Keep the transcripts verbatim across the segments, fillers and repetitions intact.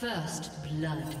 First blood.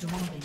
drawing.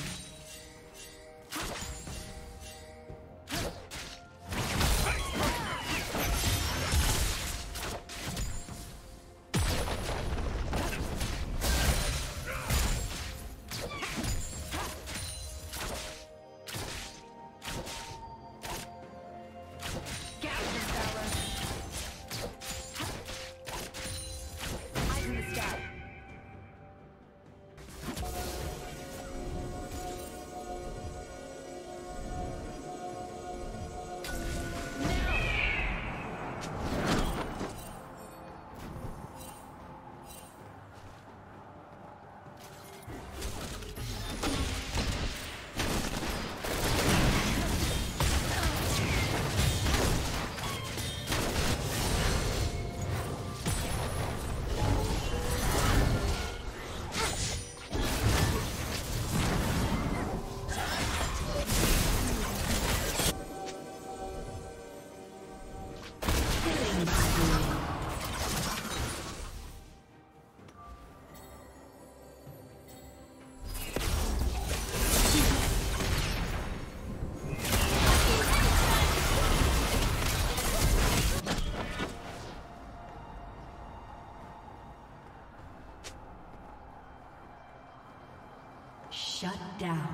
Shut down.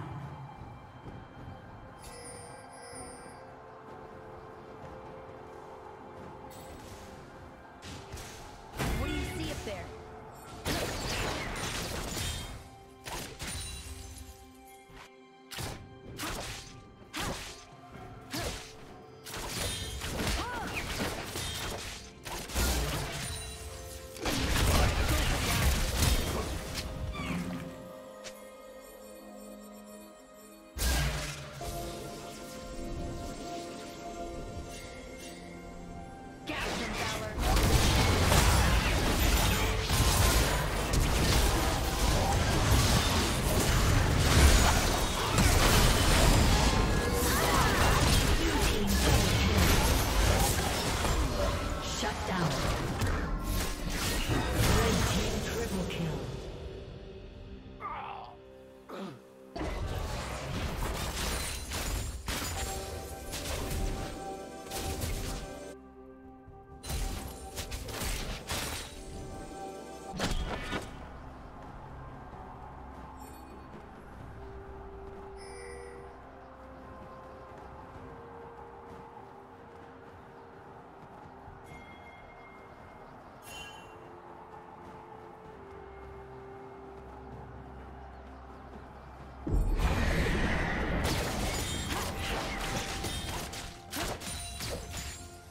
What do you see up there?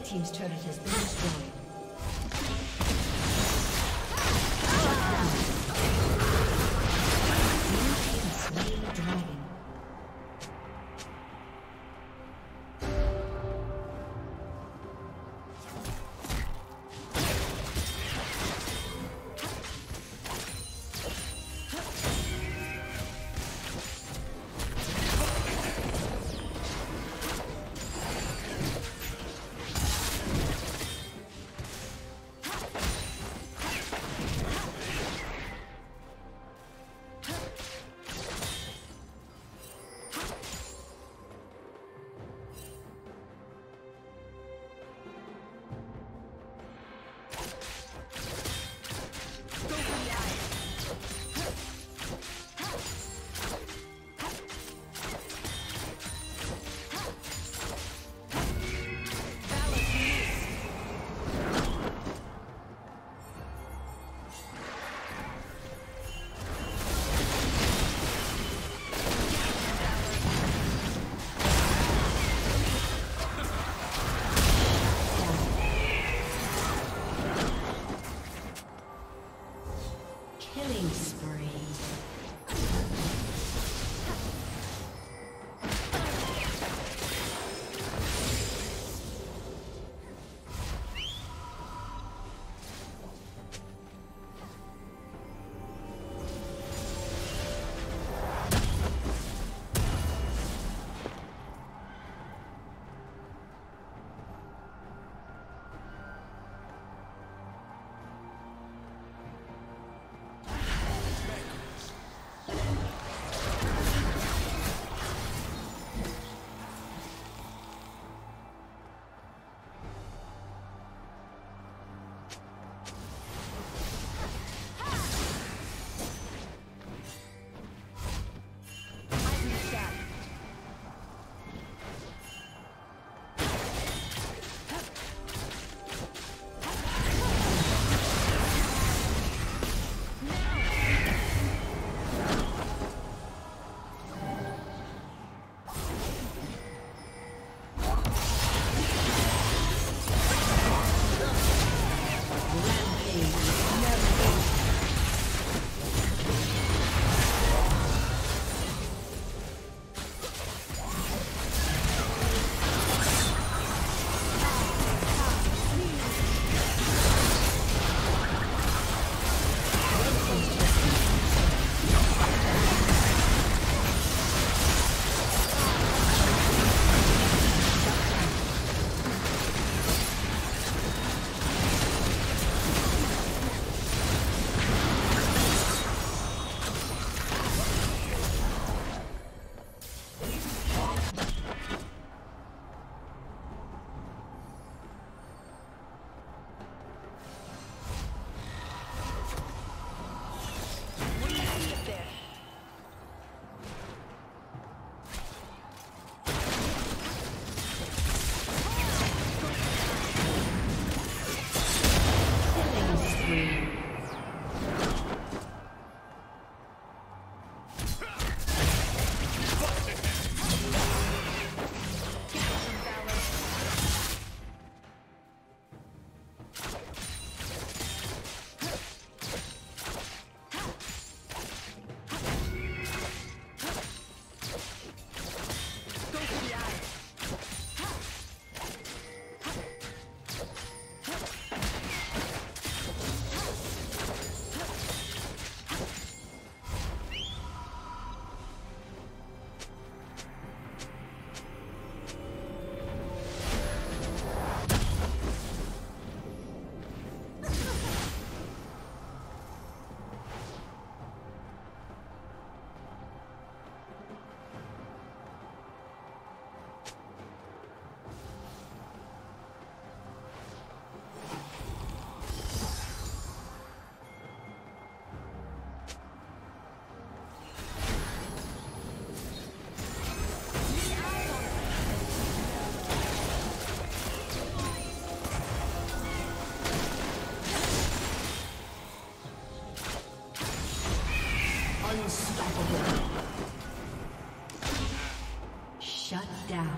Red team's turret has been destroyed. Shut down.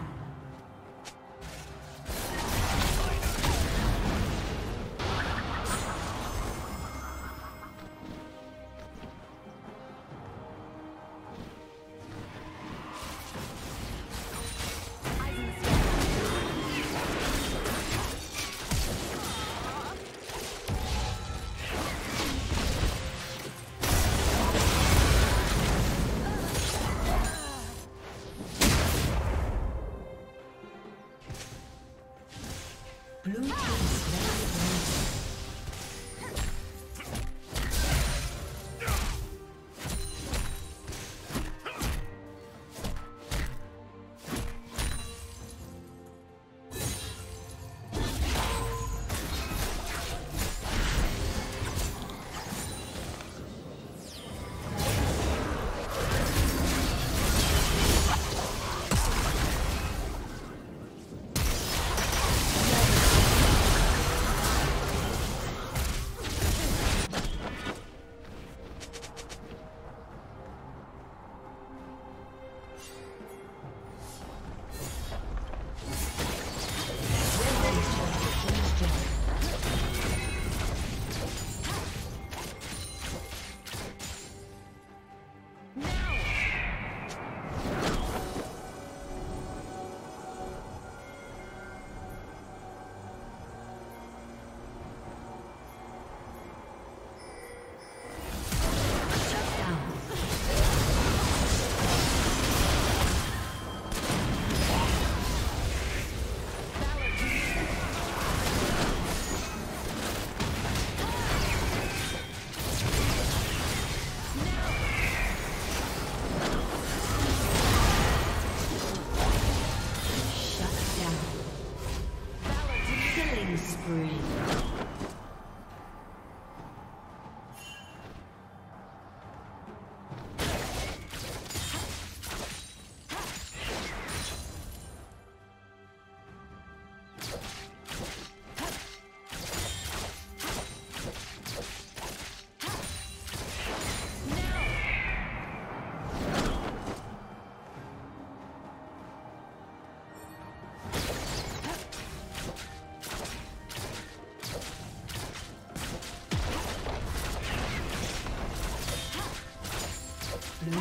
Blue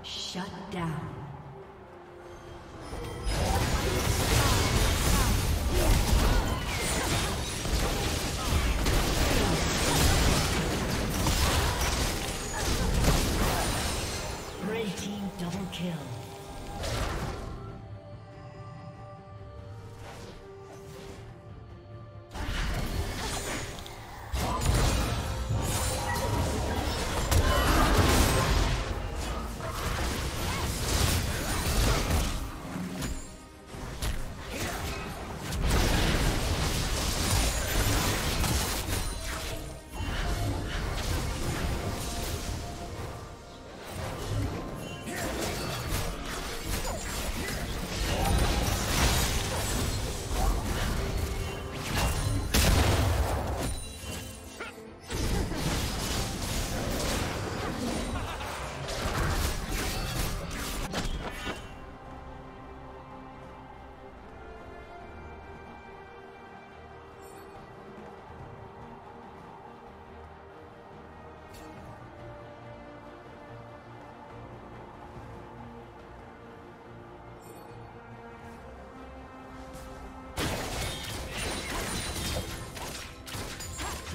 Shut down. Red team double kill.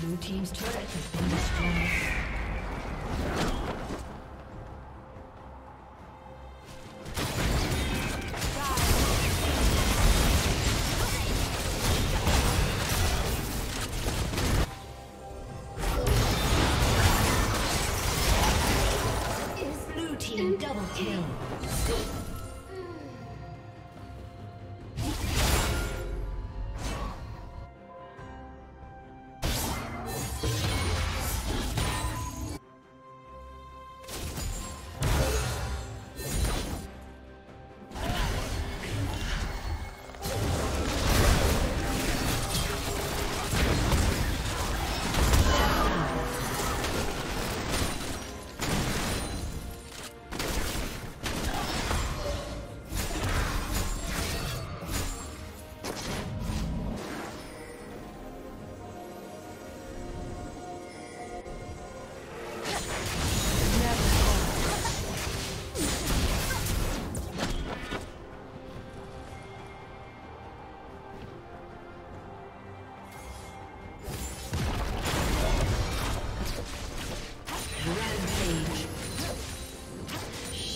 Blue team's turret has been destroyed. Kill.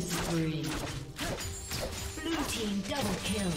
Spree. Blue team double kill.